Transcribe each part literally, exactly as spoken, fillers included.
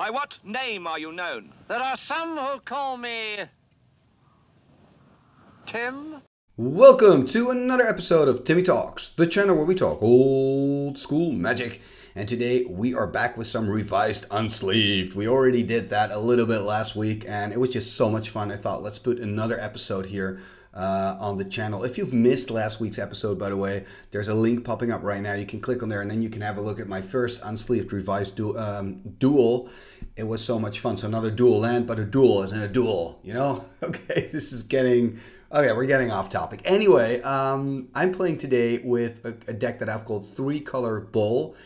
By what name are you known? There are some who call me... Tim? Welcome to another episode of Timmy Talks, the channel where we talk old school magic. And today we are back with some revised Unsleeved. We already did that a little bit last week and it was just so much fun. I thought let's put another episode here uh, on the channel. If you've missed last week's episode, by the way, there's a link popping up right now. You can click on there and then you can have a look at my first Unsleeved revised du um, duel. It was so much fun. So not a dual land, but a duel as in a duel, you know? Okay, this is getting... Okay, we're getting off topic. Anyway, um, I'm playing today with a, a deck that I've called Three Color Bowl.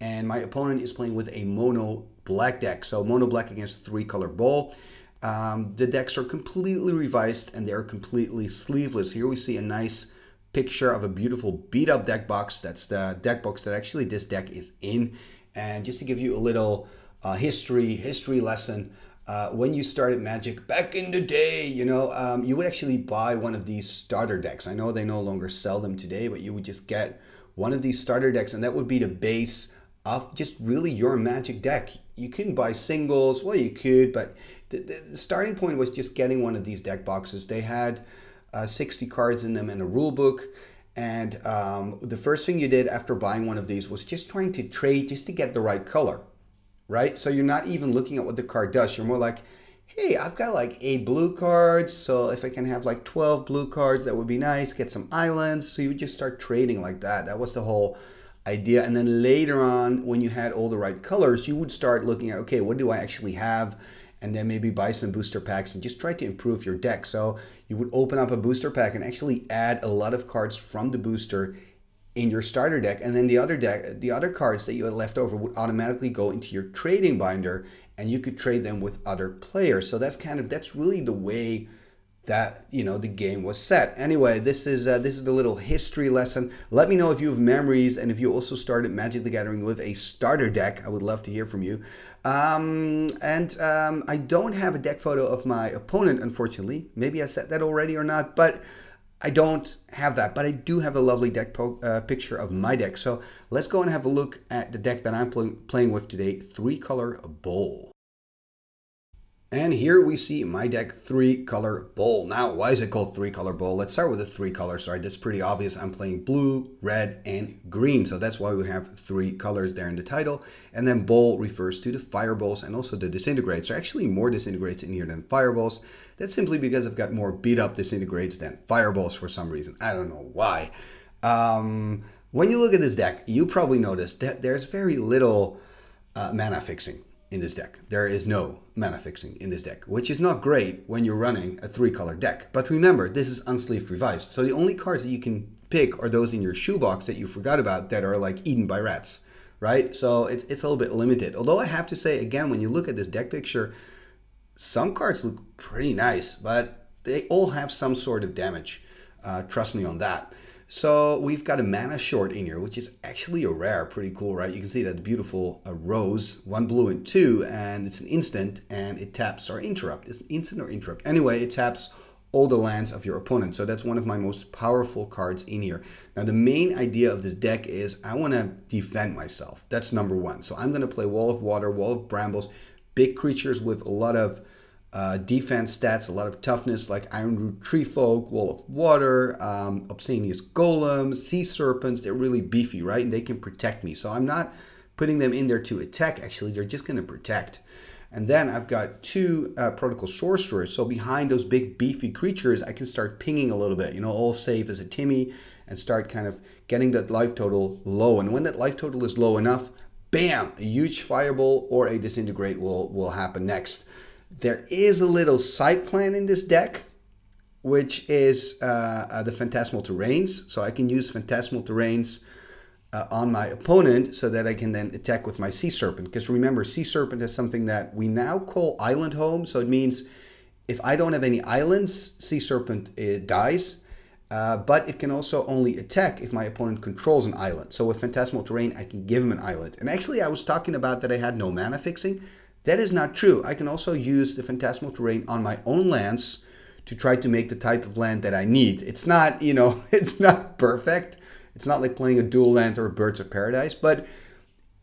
And my opponent is playing with a mono black deck. So mono black against three color ball. Um, the decks are completely revised and they're completely sleeveless. Here we see a nice picture of a beautiful beat up deck box. That's the deck box that actually this deck is in. And just to give you a little uh, history, history lesson. Uh, when you started Magic back in the day, you know, um, you would actually buy one of these starter decks. I know they no longer sell them today, but you would just get one of these starter decks and that would be the base of just really your Magic deck. You couldn't buy singles, well you could, but the, the starting point was just getting one of these deck boxes. They had uh, sixty cards in them and a rule book, and um, the first thing you did after buying one of these was just trying to trade just to get the right color, right? So you're not even looking at what the card does, you're more like, hey, I've got like eight blue cards, so if I can have like twelve blue cards, that would be nice, get some islands, so you would just start trading like that. That was the whole idea. And then later on, when you had all the right colors, you would start looking at, okay, what do I actually have? And then maybe buy some booster packs and just try to improve your deck. So you would open up a booster pack and actually add a lot of cards from the booster in your starter deck. And then the other deck, the other cards that you had left over would automatically go into your trading binder and you could trade them with other players. So that's kind of, that's really the way that, you know, the game was set. Anyway, this is uh, this is the little history lesson. Let me know if you have memories and if you also started Magic the Gathering with a starter deck. I would love to hear from you. Um, and um, I don't have a deck photo of my opponent, unfortunately. Maybe I said that already or not, but I don't have that. But I do have a lovely deck po uh, picture of my deck. So let's go and have a look at the deck that I'm pl playing with today, Three Color Bowl. And here we see my deck, Three Color Bowl. Now, why is it called Three Color Bowl? Let's start with the three colors, right? That's pretty obvious. I'm playing blue, red, and green. So that's why we have three colors there in the title. And then bowl refers to the fireballs and also the disintegrates. There are actually more disintegrates in here than fireballs. That's simply because I've got more beat up disintegrates than fireballs for some reason. I don't know why. Um, when you look at this deck, you probably notice that there's very little uh, mana fixing in this deck. There is no mana fixing in this deck, which is not great when you're running a three color deck. But remember, this is Unsleeved revised. So the only cards that you can pick are those in your shoebox that you forgot about that are like eaten by rats, right? So it's, it's a little bit limited. Although I have to say again, when you look at this deck picture, some cards look pretty nice, but they all have some sort of damage. Uh, trust me on that. So we've got a Mana Short in here, which is actually a rare, pretty cool, right? You can see that beautiful uh, rose, one blue and two, and it's an instant, and it taps or interrupt. It's an instant or interrupt. Anyway, it taps all the lands of your opponent. So that's one of my most powerful cards in here. Now, the main idea of this deck is I want to defend myself. That's number one. So I'm going to play Wall of Water, Wall of Brambles, big creatures with a lot of Uh, defense stats, a lot of toughness, like Ironroot Treefolk, Wall of Water, um, Obscenius Golems, Sea Serpents. They're really beefy, right? And they can protect me. So I'm not putting them in there to attack, actually. They're just going to protect. And then I've got two uh, Prodigal Sorcerers. So behind those big beefy creatures, I can start pinging a little bit, you know, all safe as a Timmy, and start kind of getting that life total low. And when that life total is low enough, bam, a huge fireball or a disintegrate will, will happen next. There is a little side plan in this deck, which is uh, uh, the Phantasmal Terrains. So I can use Phantasmal Terrains uh, on my opponent so that I can then attack with my Sea Serpent. Because remember, Sea Serpent is something that we now call Island Home. So it means if I don't have any islands, Sea Serpent it dies. Uh, but it can also only attack if my opponent controls an island. So with Phantasmal Terrain, I can give him an island. And actually, I was talking about that I had no mana fixing. That is not true. I can also use the Phantasmal Terrain on my own lands to try to make the type of land that I need. It's not, you know, it's not perfect. It's not like playing a dual land or Birds of Paradise, but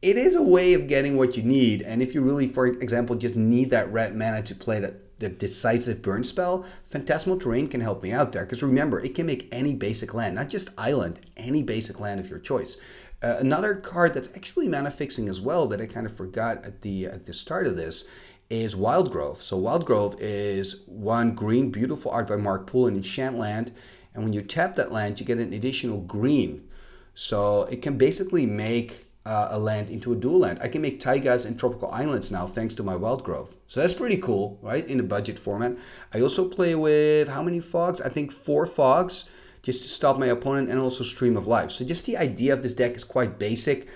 it is a way of getting what you need. And if you really, for example, just need that red mana to play that, the decisive burn spell, Phantasmal Terrain can help me out there. Because remember, it can make any basic land, not just island, any basic land of your choice. Uh, another card that's actually mana fixing as well that I kind of forgot at the, at the start of this is Wild Grove. So Wild Grove is one green, beautiful art by Mark Poole in Enchantland. And when you tap that land, you get an additional green. So it can basically make Uh, a land into a dual land. I can make taigas and tropical islands now thanks to my Wild Grove. So that's pretty cool, right? In a budget format. I also play with how many fogs? I think four fogs just to stop my opponent, and also Stream of Life. So just the idea of this deck is quite basic.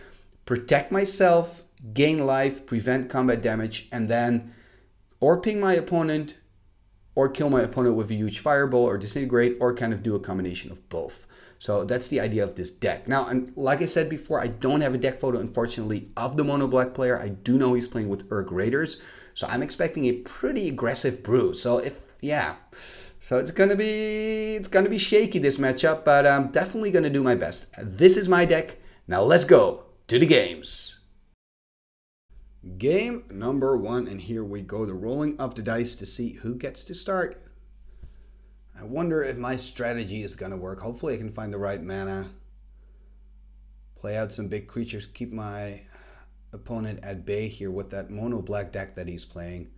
Protect myself, gain life, prevent combat damage, and then or ping my opponent or kill my opponent with a huge fireball or disintegrate, or kind of do a combination of both. So that's the idea of this deck. Now, and like I said before, I don't have a deck photo, unfortunately, of the Mono Black player. I do know he's playing with Orc Raiders, so I'm expecting a pretty aggressive brew. So if, yeah, so it's gonna be, it's gonna be shaky, this matchup, but I'm definitely gonna do my best. This is my deck. Now let's go to the games. Game number one, and here we go. The rolling of the dice to see who gets to start. I wonder if my strategy is going to work. Hopefully I can find the right mana. Play out some big creatures. Keep my opponent at bay here with that mono black deck that he's playing.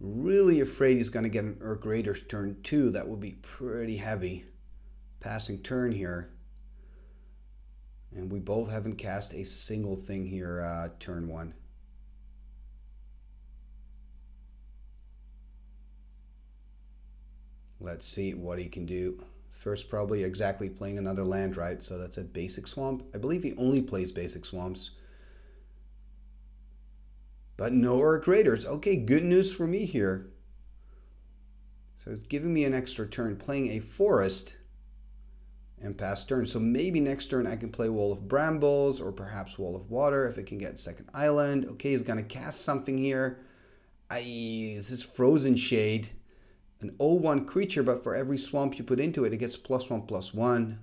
Really afraid he's going to get an Orc Raiders turn two. That would be pretty heavy. Passing turn here. And we both haven't cast a single thing here uh, turn one. Let's see what he can do. First, probably exactly playing another land, right? So that's a basic swamp. I believe he only plays basic swamps. But no Orc Raiders. Okay, good news for me here. So it's giving me an extra turn, playing a forest and pass turn. So maybe next turn I can play Wall of Brambles or perhaps Wall of Water if it can get second island. Okay, he's gonna cast something here. I, this is Frozen Shade. An oh one creature, but for every swamp you put into it, it gets plus one, plus one.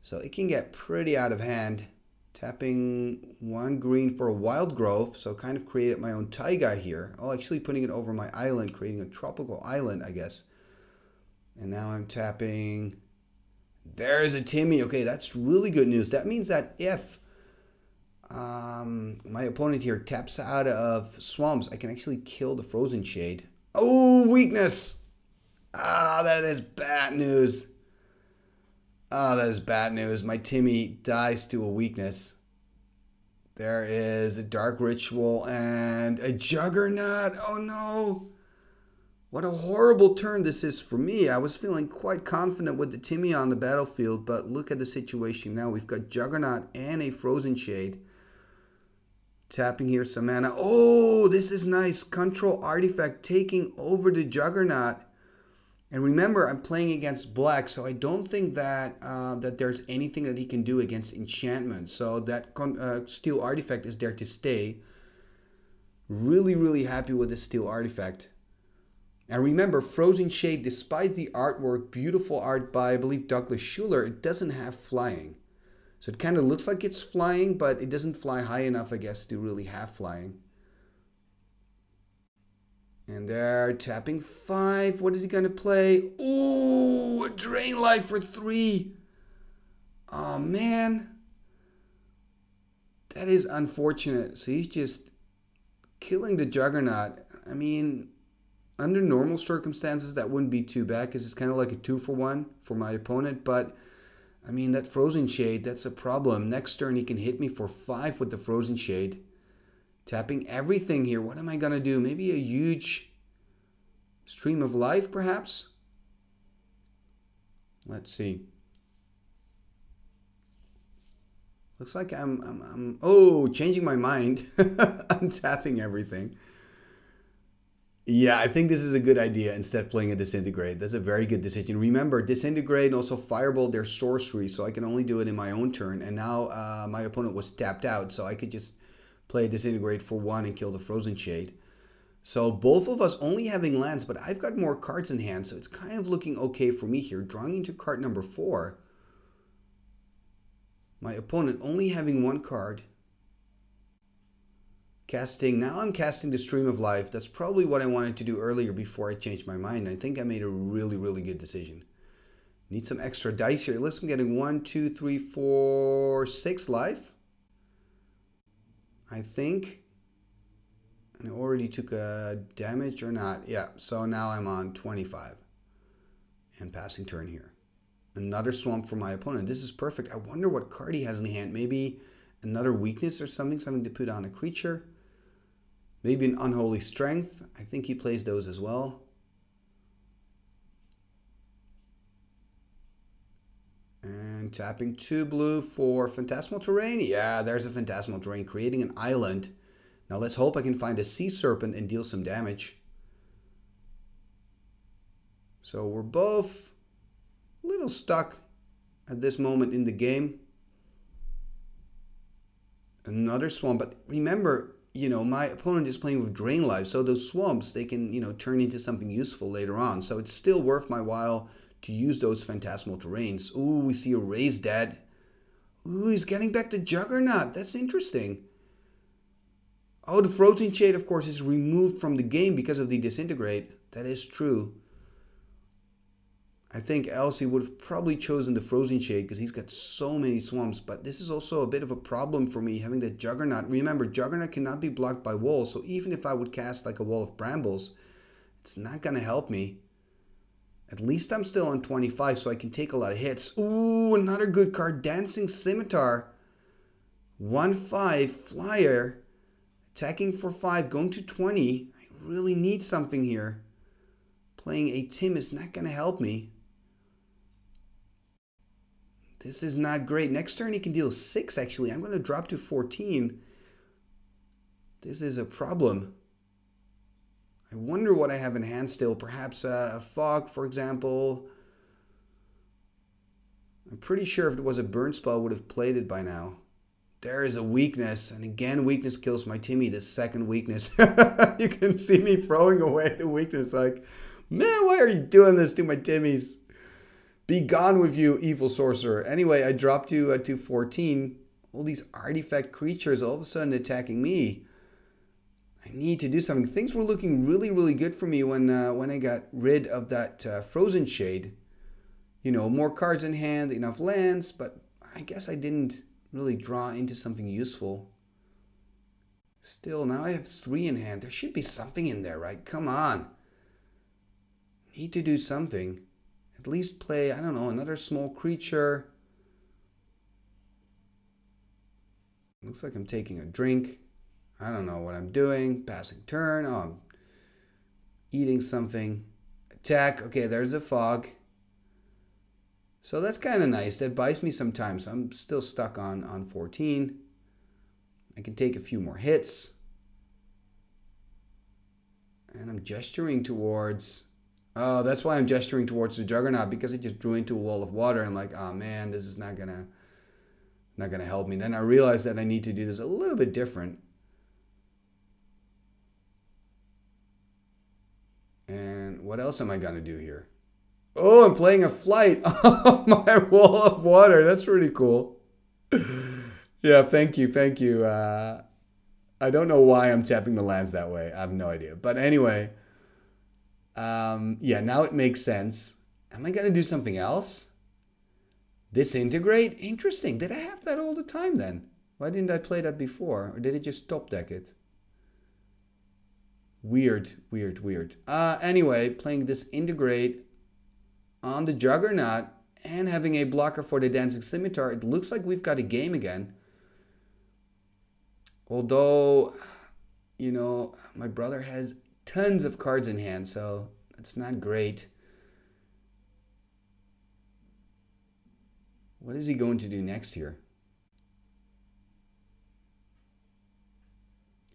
So it can get pretty out of hand. Tapping one green for a Wild Grove, so kind of created my own taiga here. Oh, actually putting it over my island, creating a tropical island, I guess. And now I'm tapping... There's a Timmy. Okay, that's really good news. That means that if um, my opponent here taps out of swamps, I can actually kill the Frozen Shade. Oh, weakness. Ah, that is bad news. Ah, that is bad news. My Timmy dies to a weakness. There is a Dark Ritual and a Juggernaut. Oh, no. What a horrible turn this is for me. I was feeling quite confident with the Timmy on the battlefield, but look at the situation now. We've got Juggernaut and a Frozen Shade. Tapping here some mana. Oh, this is nice. Control Artifact taking over the Juggernaut. And remember, I'm playing against black, so I don't think that uh, that there's anything that he can do against enchantment. So that con uh, Steel Artifact is there to stay. Really, really happy with the Steel Artifact. And remember, Frozen Shade, despite the artwork, beautiful art by, I believe, Douglas Shuler, it doesn't have flying. So it kind of looks like it's flying, but it doesn't fly high enough, I guess, to really have flying. And they're tapping five. What is he going to play? Ooh, a Drain Life for three. Oh, man. That is unfortunate. So he's just killing the Juggernaut. I mean, under normal circumstances, that wouldn't be too bad because it's kind of like a two for one for my opponent, but... I mean, that Frozen Shade, that's a problem. Next turn, he can hit me for five with the Frozen Shade. Tapping everything here. What am I going to do? Maybe a huge Stream of Life, perhaps? Let's see. Looks like I'm... I'm, I'm oh, changing my mind. I'm tapping everything. Yeah, I think this is a good idea instead of playing a Disintegrate. That's a very good decision. Remember, Disintegrate and also Fireball, they're sorcery, so I can only do it in my own turn. And now uh, my opponent was tapped out, so I could just play Disintegrate for one and kill the Frozen Shade. So both of us only having lands, but I've got more cards in hand, so it's kind of looking okay for me here. Drawing into card number four. My opponent only having one card. Casting, now I'm casting the Stream of Life. That's probably what I wanted to do earlier before I changed my mind. I think I made a really, really good decision. Need some extra dice here. Let's, I'm getting one, two, three, four, six life, I think. And I already took a damage or not. Yeah, so now I'm on twenty-five. And passing turn here. Another swamp for my opponent. This is perfect. I wonder what card he has in hand. Maybe another weakness or something, something to put on a creature. Maybe an Unholy Strength. I think he plays those as well. And tapping two blue for Phantasmal Terrain. Yeah, there's a Phantasmal Terrain, creating an island. Now let's hope I can find a Sea Serpent and deal some damage. So we're both a little stuck at this moment in the game. Another swamp, but remember, you know, my opponent is playing with Drain Life, so those swamps, they can, you know, turn into something useful later on. So it's still worth my while to use those Phantasmal Terrains. Ooh, we see a Raise Dead. Ooh, he's getting back the Juggernaut. That's interesting. Oh, the Frozen Shade, of course, is removed from the game because of the Disintegrate. That is true. I think Elsie would have probably chosen the Frozen Shade because he's got so many swamps. But this is also a bit of a problem for me, having that Juggernaut. Remember, Juggernaut cannot be blocked by walls, so even if I would cast like a Wall of Brambles, it's not going to help me. At least I'm still on twenty-five, so I can take a lot of hits. Ooh, another good card. Dancing Scimitar. one five, flyer. Attacking for five, going to twenty. I really need something here. Playing a Tim is not going to help me. This is not great. Next turn he can deal six, actually. I'm going to drop to fourteen. This is a problem. I wonder what I have in hand still. Perhaps a fog, for example. I'm pretty sure if it was a burn spell, I would have played it by now. There is a weakness. And again, weakness kills my Timmy. The second weakness. You can see me throwing away the weakness. Like, man, why are you doing this to my Timmies? Be gone with you, evil sorcerer. Anyway, I dropped to, uh, to fourteen. All these artifact creatures all of a sudden attacking me. I need to do something. Things were looking really, really good for me when uh, when I got rid of that uh, Frozen Shade. You know, more cards in hand, enough lands, but I guess I didn't really draw into something useful. Still, now I have three in hand. There should be something in there, right? Come on. Need to do something. At least play, I don't know, another small creature. Looks like I'm taking a drink. I don't know what I'm doing. Passing turn. Oh, I'm eating something. Attack. Okay, there's a fog. So that's kind of nice. That buys me some time. So I'm still stuck on, on fourteen. I can take a few more hits. And I'm gesturing towards... Oh, that's why I'm gesturing towards the Juggernaut, because it just drew into a Wall of Water. And like, oh man, this is not going to not gonna help me. Then I realized that I need to do this a little bit different. And what else am I going to do here? Oh, I'm playing a flight on my Wall of Water. That's pretty cool. Yeah, thank you, thank you. Uh, I don't know why I'm tapping the lands that way. I have no idea. But anyway, um, yeah, now it makes sense. Am I going to do something else? Disintegrate? Interesting. Did I have that all the time then? Why didn't I play that before? Or did it just top deck it? Weird, weird, weird. Uh, anyway, playing this Disintegrate on the Juggernaut and having a blocker for the Dancing Scimitar, it looks like we've got a game again. Although, you know, my brother has tons of cards in hand, so it's not great. What is he going to do next here?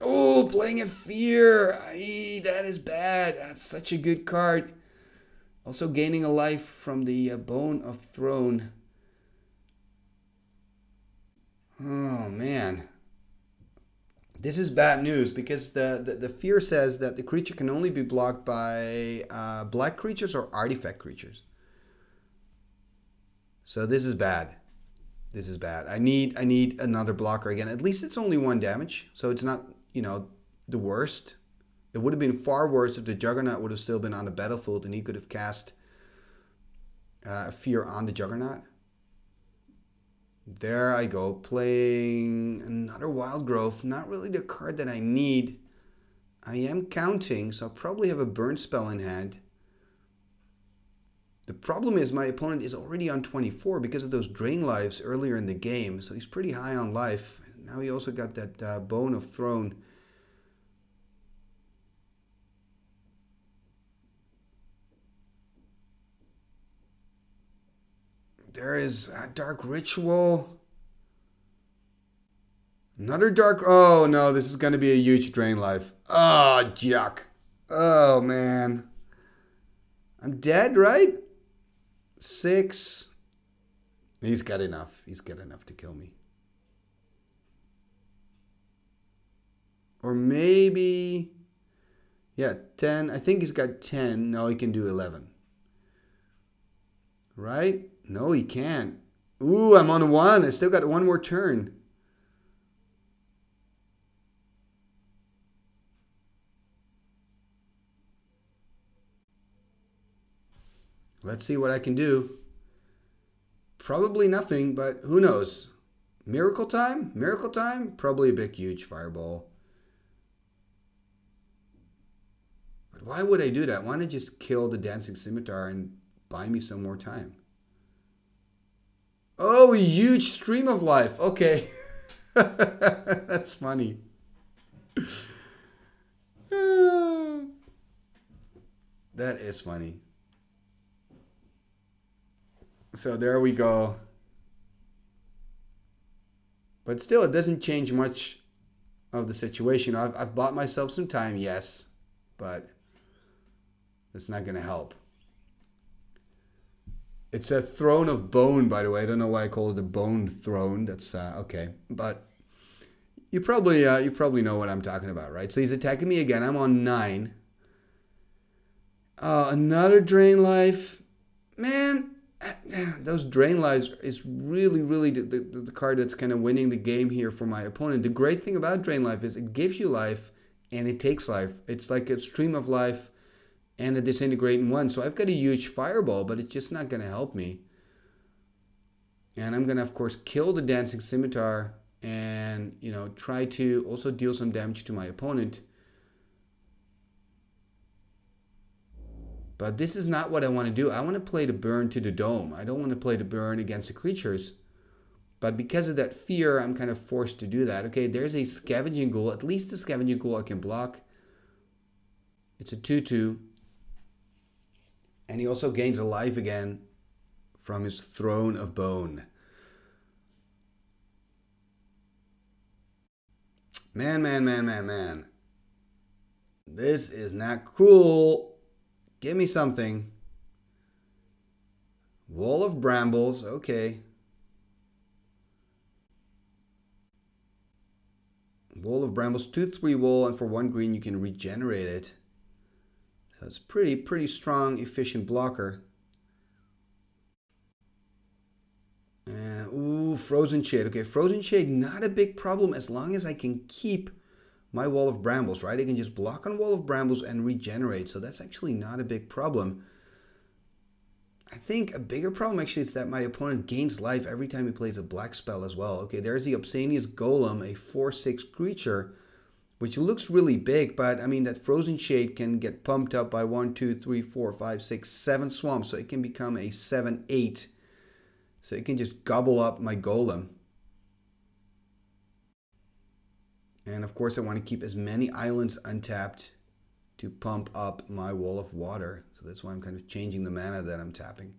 Oh, playing a Fear. Aye, that is bad. That's such a good card. Also gaining a life from the uh, Bone of Throne. Oh, man. This is bad news because the, the, the Fear says that the creature can only be blocked by uh, black creatures or artifact creatures. So this is bad. This is bad. I need I need another blocker again. At least it's only one damage, so it's not you know, the worst. It would have been far worse if the Juggernaut would have still been on the battlefield and he could have cast uh, Fear on the Juggernaut. There I go, playing another Wild Grove. Not really the card that I need. I am counting, so I'll probably have a burn spell in hand. The problem is my opponent is already on twenty-four because of those drain lives earlier in the game. So he's pretty high on life. Now he also got that uh, Bone of Throne. There is a Dark Ritual. Another Dark... Oh, no. This is going to be a huge Drain Life. Oh, yuck. Oh, man. I'm dead, right? Six. He's got enough. He's got enough to kill me. Or maybe... Yeah, ten. I think he's got ten. No, he can do eleven. Right? No, he can't. Ooh, I'm on one. I still got one more turn. Let's see what I can do. Probably nothing, but who knows? Miracle time? Miracle time? Probably a big, huge fireball. But why would I do that? Why not just kill the Dancing Scimitar and buy me some more time? Oh, a huge Stream of Life. Okay. That's funny. That is funny. So there we go. But still, it doesn't change much of the situation. I've, I've bought myself some time, yes, but it's not going to help. It's a throne of bone, by the way. I don't know why I call it a bone throne. That's uh, okay, but you probably uh, you probably know what I'm talking about, right? So he's attacking me again. I'm on nine. Uh, another drain life, man. Those drain lives is really, really the, the, the card that's kind of winning the game here for my opponent. The great thing about drain life is it gives you life and it takes life. It's like a stream of life and a disintegrate in one. So I've got a huge fireball, but it's just not going to help me. And I'm going to, of course, kill the Dancing Scimitar and, you know, try to also deal some damage to my opponent. But this is not what I want to do. I want to play the burn to the dome. I don't want to play the burn against the creatures. But because of that fear, I'm kind of forced to do that. Okay, there's a Scavenging Ghoul. At least the Scavenging Ghoul I can block. It's a two two. And he also gains a life again from his Throne of Bone. Man, man, man, man, man. This is not cool. Give me something. Wall of Brambles. Okay. Wall of Brambles, two three wall, and for one green you can regenerate it. So it's pretty, pretty strong, efficient blocker. And, ooh, Frozen Shade. Okay, Frozen Shade, not a big problem as long as I can keep my Wall of Brambles, right? I can just block on Wall of Brambles and regenerate. So that's actually not a big problem. I think a bigger problem actually is that my opponent gains life every time he plays a black spell as well. Okay, there's the Obsanius Golem, a four six creature, which looks really big, but I mean that Frozen Shade can get pumped up by one, two, three, four, five, six, seven swamps, so it can become a seven eight. So it can just gobble up my Golem. And of course I want to keep as many islands untapped to pump up my Wall of Water. So that's why I'm kind of changing the mana that I'm tapping.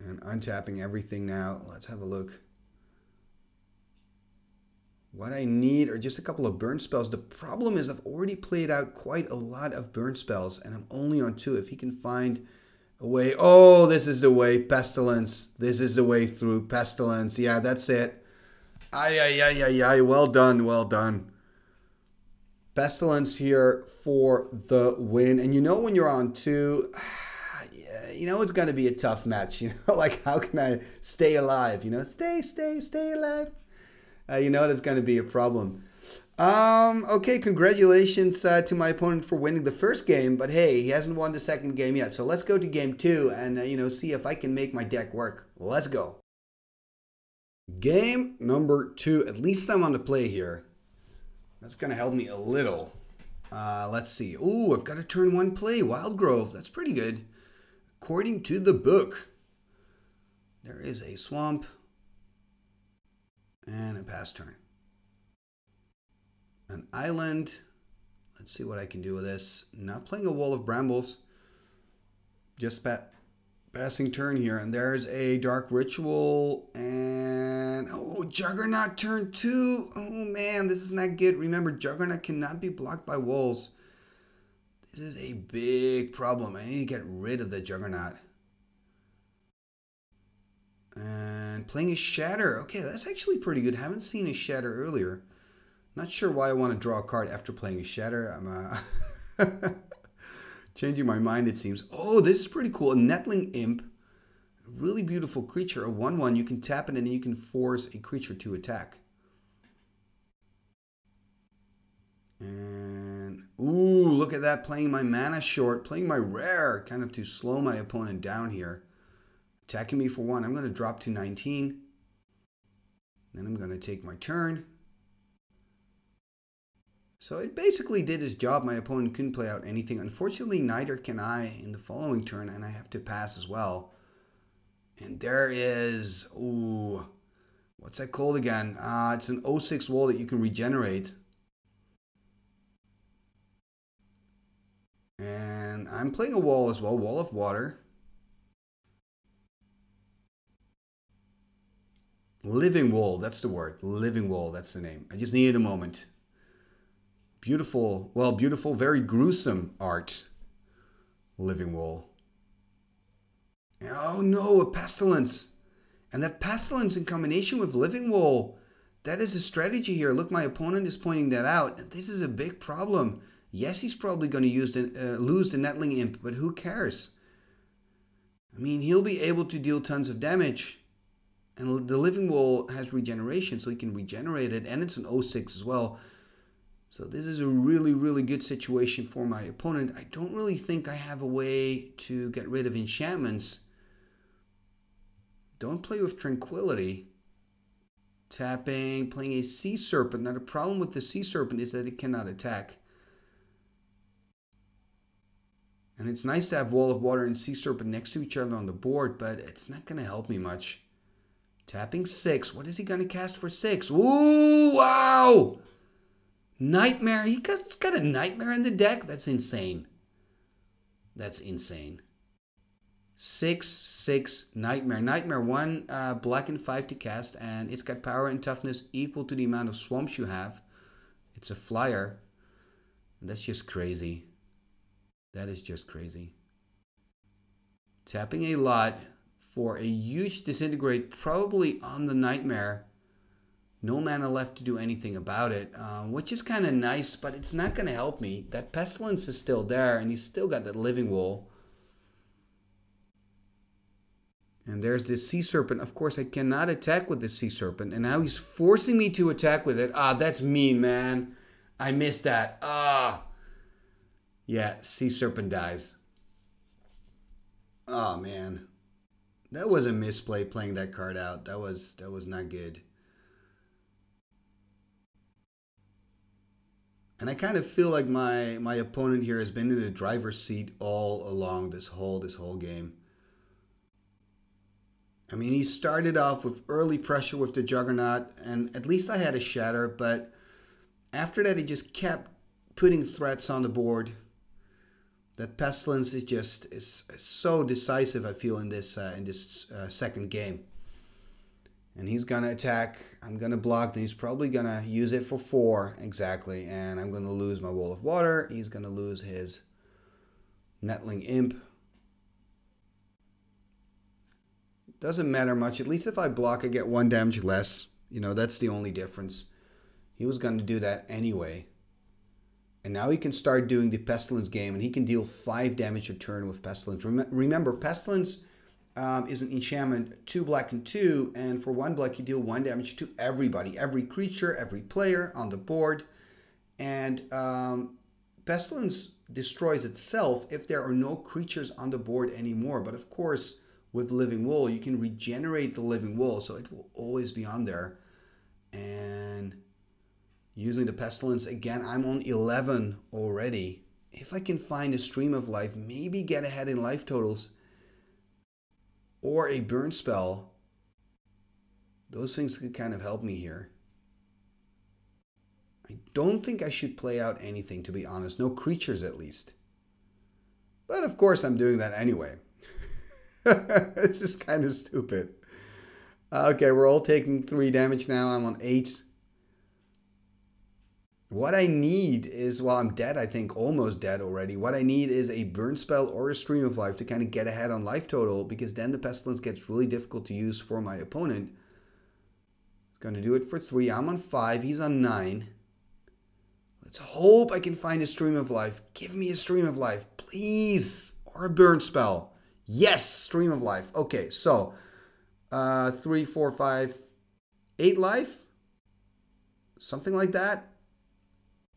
And untapping everything now. Let's have a look. What I need are just a couple of burn spells. The problem is I've already played out quite a lot of burn spells and I'm only on two. If he can find a way. Oh, this is the way. Pestilence. This is the way through. Pestilence. Yeah, that's it. Ay, ay, ay, ay, ay. Well done. Well done. Pestilence here for the win. And you know when you're on two, yeah, you know, it's going to be a tough match. You know, like, how can I stay alive? You know, stay, stay, stay alive. Uh, you know, that's going to be a problem. Um, okay, congratulations uh, to my opponent for winning the first game, but hey, he hasn't won the second game yet. So let's go to game two and, uh, you know, see if I can make my deck work. Let's go. Game number two. At least I'm on the play here. That's going to help me a little. Uh, let's see. Ooh, I've got a turn one play. Wild Grove. That's pretty good. According to the book, there is a swamp and a pass turn. An island. Let's see what I can do with this. Not playing a Wall of Brambles. Just pa passing turn here. And there's a Dark Ritual. And... oh, Juggernaut turn two. Oh, man. This is not good. Remember, Juggernaut cannot be blocked by walls. This is a big problem. I need to get rid of the Juggernaut. And playing a Shatter. Okay, that's actually pretty good. Haven't seen a Shatter earlier. Not sure why I want to draw a card after playing a Shatter. I'm uh, changing my mind, it seems. Oh, this is pretty cool. A Nettling Imp. A really beautiful creature. A one one. You can tap it and you can force a creature to attack. And, ooh, look at that. Playing my Mana Short. Playing my Rare. Kind of to slow my opponent down here. Attacking me for one. I'm going to drop to nineteen. Then I'm going to take my turn. So it basically did its job. My opponent couldn't play out anything. Unfortunately, neither can I in the following turn, and I have to pass as well. And there is, ooh, what's that called again? Uh, it's an oh six wall that you can regenerate. And I'm playing a wall as well, Wall of Water. Living Wall, that's the word. Living Wall, that's the name. I just needed a moment. Beautiful, well, beautiful, very gruesome art. Living Wall. Oh no, a Pestilence. And that Pestilence in combination with Living Wall, that is a strategy here. Look, my opponent is pointing that out. And this is a big problem. Yes, he's probably going to use the, uh, lose the Nettling Imp, but who cares? I mean, he'll be able to deal tons of damage. And the Living Wall has regeneration, so he can regenerate it. And it's an oh six as well. So this is a really, really good situation for my opponent. I don't really think I have a way to get rid of enchantments. Don't play with Tranquility. Tapping, playing a Sea Serpent. Now the problem with the Sea Serpent is that it cannot attack. And it's nice to have Wall of Water and Sea Serpent next to each other on the board, but it's not going to help me much. Tapping six. What is he going to cast for six? Ooh, wow! Nightmare. He got, he's got a Nightmare in the deck. That's insane. That's insane. Six, six, Nightmare. Nightmare one, uh, black and five to cast, and it's got power and toughness equal to the amount of swamps you have. It's a flyer. That's just crazy. That is just crazy. Tapping a lot for a huge Disintegrate, probably on the Nightmare. No mana left to do anything about it, uh, which is kind of nice, but it's not going to help me. That Pestilence is still there, and he's still got that Living Wall. And there's this Sea Serpent. Of course, I cannot attack with the Sea Serpent, and now he's forcing me to attack with it. Ah, that's mean, man. I missed that. Ah. Yeah, Sea Serpent dies. Oh, man. That was a misplay playing that card out. That was, that was not good. And I kind of feel like my, my opponent here has been in the driver's seat all along this whole, this whole game. I mean, he started off with early pressure with the Juggernaut, and at least I had a Shatter, but after that he just kept putting threats on the board. That Pestilence is just is, is so decisive, I feel, in this, uh, in this uh, second game. And he's going to attack. I'm going to block. Then he's probably going to use it for four. Exactly. And I'm going to lose my Wall of Water. He's going to lose his Nettling Imp. Doesn't matter much. At least if I block, I get one damage less. You know, that's the only difference. He was going to do that anyway. And now he can start doing the Pestilence game, and he can deal five damage a turn with Pestilence. Rem remember, Pestilence um, is an enchantment, two black and two, and for one black you deal one damage to everybody, every creature, every player on the board. And um, Pestilence destroys itself if there are no creatures on the board anymore. But of course, with Living Wall, you can regenerate the Living Wall, so it will always be on there. And using the Pestilence again, I'm on eleven already. If I can find a Stream of Life, maybe get ahead in life totals, or a burn spell, those things could kind of help me here. I don't think I should play out anything, to be honest. No creatures, at least. But of course, I'm doing that anyway. This is kind of stupid. Okay, we're all taking three damage now. I'm on eight. What I need is, well, I'm dead, I think, almost dead already. What I need is a burn spell or a Stream of Life to kind of get ahead on life total, because then the Pestilence gets really difficult to use for my opponent. Going to do it for three. I'm on five. He's on nine. Let's hope I can find a Stream of Life. Give me a Stream of Life, please. Or a burn spell. Yes, Stream of Life. Okay, so uh, three, four, five, eight life? Something like that?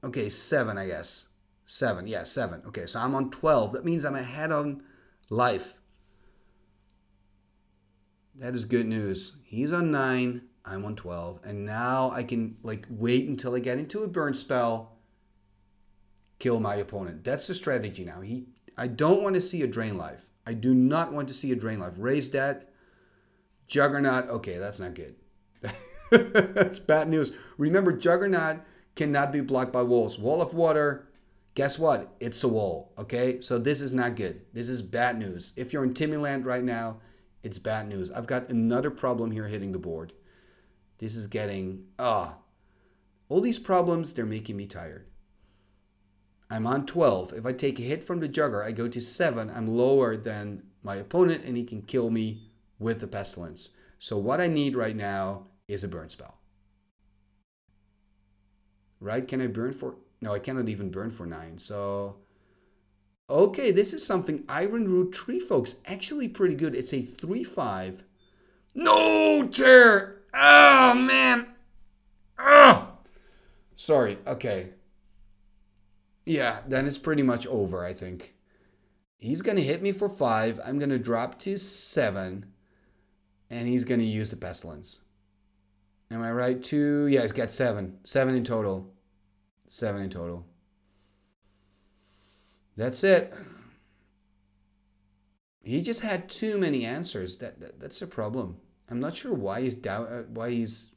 Okay, seven, I guess. Seven, yeah, seven. Okay, so I'm on twelve. That means I'm ahead on life. That is good news. He's on nine. I'm on twelve, and now I can like wait until I get into a burn spell, kill my opponent. That's the strategy now. He, I don't want to see a Drain Life. I do not want to see a Drain Life. Raise that. Juggernaut, okay, that's not good. That's bad news. Remember, Juggernaut cannot be blocked by walls. Wall of Water, guess what? It's a wall, okay? So this is not good. This is bad news. If you're in Timmyland right now, it's bad news. I've got another problem here hitting the board. This is getting, ah, all these problems, they're making me tired. I'm on twelve. If I take a hit from the Jugger, I go to seven. I'm lower than my opponent, and he can kill me with the Pestilence. So what I need right now is a burn spell. Right? Can I burn for, no, I cannot even burn for nine. So, okay, this is something. Ironroot Treefolk's actually pretty good. It's a three five. No, tear! Oh, man. Oh. Sorry. Okay. Yeah, then it's pretty much over, I think. He's going to hit me for five. I'm going to drop to seven. And he's going to use the Pestilence. Am I right? Two. Yeah, he's got seven. Seven in total. Seven in total. That's it. He just had too many answers. That, that That's a problem. I'm not sure why he's down, uh, why he's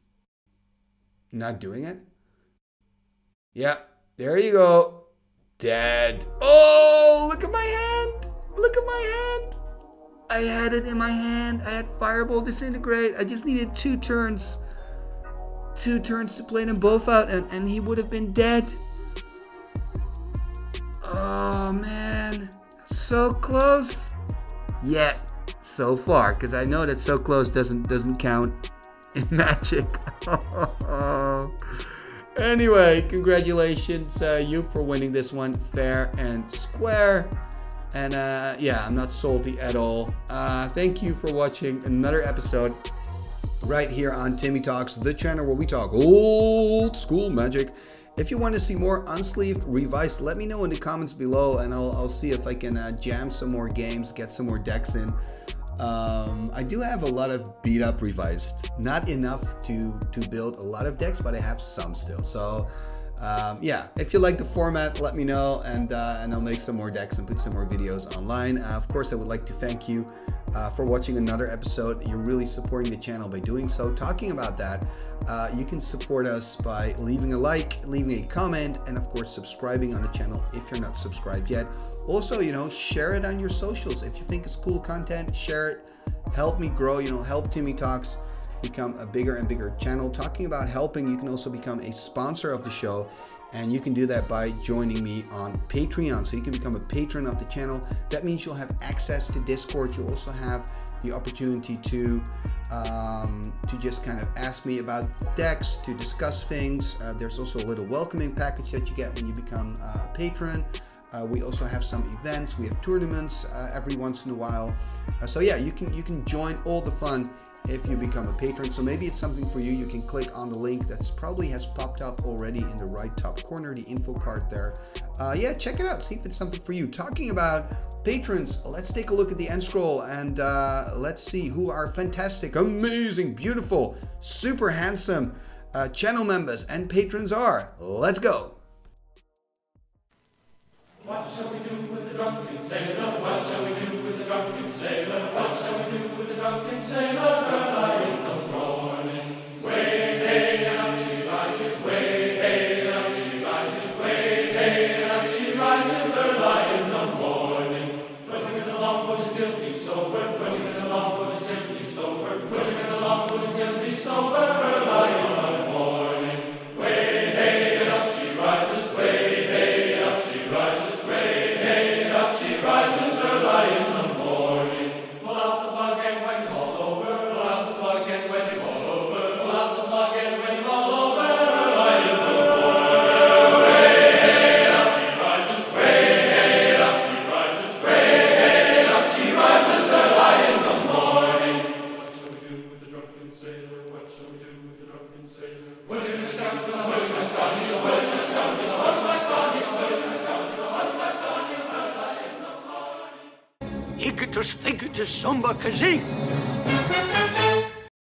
not doing it. Yeah, there you go. Dead. Oh, look at my hand. Look at my hand. I had it in my hand. I had Fireball, Disintegrate. I just needed two turns. Two turns to play them both out, and, and he would have been dead. Oh, man. So close. Yeah. So far, because I know that so close doesn't doesn't count in Magic. Anyway, congratulations uh, you for winning this one fair and square, and uh, yeah, I'm not salty at all. Uh, thank you for watching another episode right here on Timmy Talks, the channel where we talk old school Magic. If you want to see more unsleeved, revised, let me know in the comments below, and I'll, I'll see if I can uh, jam some more games, get some more decks in. Um, I do have a lot of beat up revised. Not enough to, to build a lot of decks, but I have some still. So um, yeah, if you like the format, let me know, and, uh, and I'll make some more decks and put some more videos online. Uh, of course, I would like to thank you Uh, for watching another episode. You're really supporting the channel by doing so. Talking about that, uh, you can support us by leaving a like, leaving a comment, and of course subscribing on the channel if you're not subscribed yet. Also, you know, share it on your socials. If you think it's cool content, share it. Help me grow, you know, help Timmy Talks become a bigger and bigger channel. Talking about helping, you can also become a sponsor of the show. And you can do that by joining me on Patreon. So you can become a patron of the channel. That means you'll have access to Discord. You'll also have the opportunity to um, to just kind of ask me about decks, to discuss things. Uh, there's also a little welcoming package that you get when you become a patron. Uh, we also have some events, we have tournaments uh, every once in a while. Uh, so yeah, you can, you can join all the fun if you become a patron. So maybe it's something for you. You can click on the link that's probably has popped up already in the right top corner, the info card there. Uh, yeah, check it out, see if it's something for you. Talking about patrons, let's take a look at the end scroll and uh, let's see who our fantastic, amazing, beautiful, super handsome uh, channel members and patrons are. Let's go. What shall we do with the drunken sailor? What shall we do with the drunken sailor? What shall we do with the drunken sailor? Her lie in the morning. Way, hey, and up she rises. Way, hey, and up she rises. Way, hey, and up she rises. Her lie in the morning. Put him in the longboat till he's sober. Put him in the longboat till he's sober. Put him in the longboat till he's sober. Her lie in the morning. Way, hey, and up she rises. Way. Think it is somber, Kazi.